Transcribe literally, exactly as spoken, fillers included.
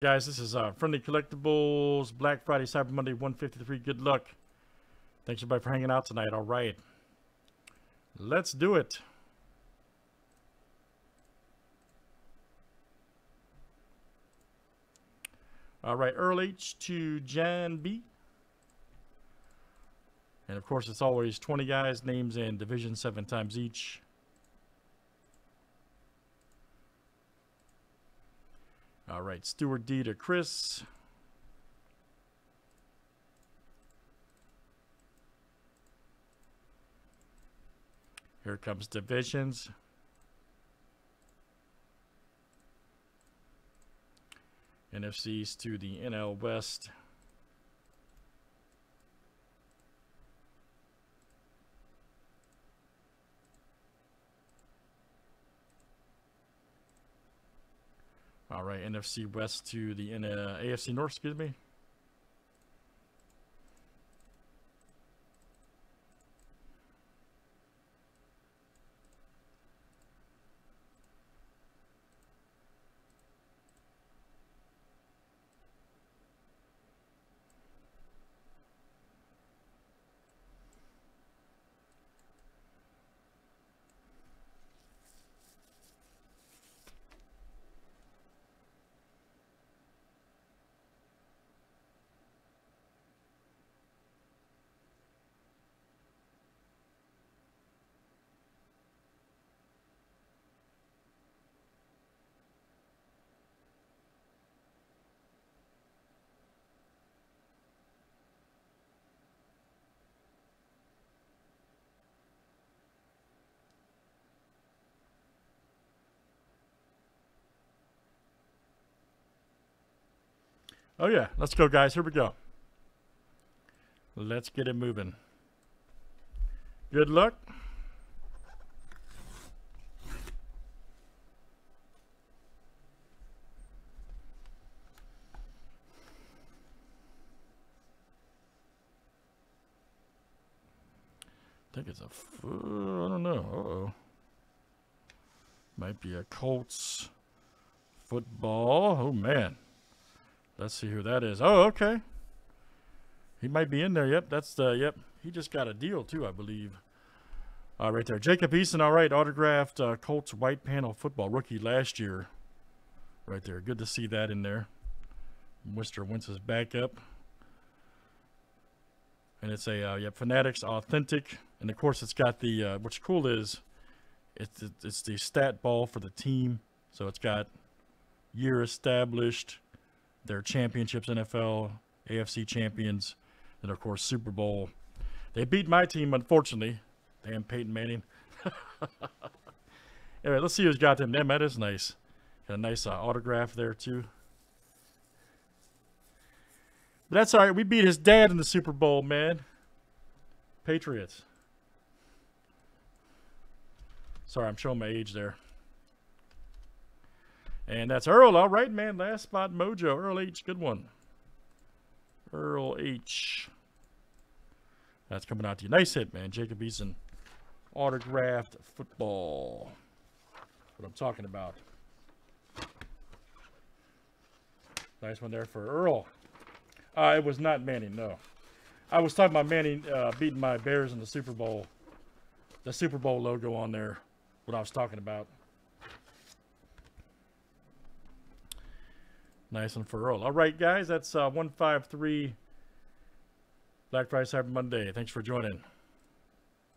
Guys, this is uh, Friendly Collectibles, Black Friday, Cyber Monday, one fifty-three. Good luck. Thanks, everybody, for hanging out tonight. All right. Let's do it. All right. Earl H to Jan B. And, of course, it's always twenty guys, names, and division seven times each. All right, Stuart D to Chris. Here comes divisions. N F Cs to the N L West. All right, N F C West to the uh, A F C North, excuse me. Oh, yeah. Let's go, guys. Here we go. Let's get it moving. Good luck. I think it's a... I don't know. Uh-oh. Might be a Colts football. Oh, man. Let's see who that is. Oh, okay. He might be in there. Yep, that's the, yep. He just got a deal, too, I believe. Uh, right there. Jacob Eason, all right, autographed uh, Colts white panel football rookie last year. Right there. Good to see that in there. Mister Wentz is back up. And it's a, uh, yep, Fanatics Authentic. And, of course, it's got the, uh, what's cool is it's, it's the stat ball for the team. So it's got year established, their championships, N F L, A F C champions, and, of course, Super Bowl. They beat my team, unfortunately. Damn Peyton Manning. Anyway, let's see who's got them. Damn, that is nice. Got a nice uh, autograph there, too. But that's all right. We beat his dad in the Super Bowl, man. Patriots. Sorry, I'm showing my age there. And that's Earl. All right, man. Last spot mojo. Earl H. Good one. Earl H. That's coming out to you. Nice hit, man. Jacob Eason. Autographed football. What I'm talking about. Nice one there for Earl. Uh, it was not Manning, no. I was talking about Manning uh, beating my Bears in the Super Bowl. The Super Bowl logo on there. What I was talking about. Nice one for Earl. All right, guys, that's uh, one five three Black Friday Cyber Monday. Thanks for joining.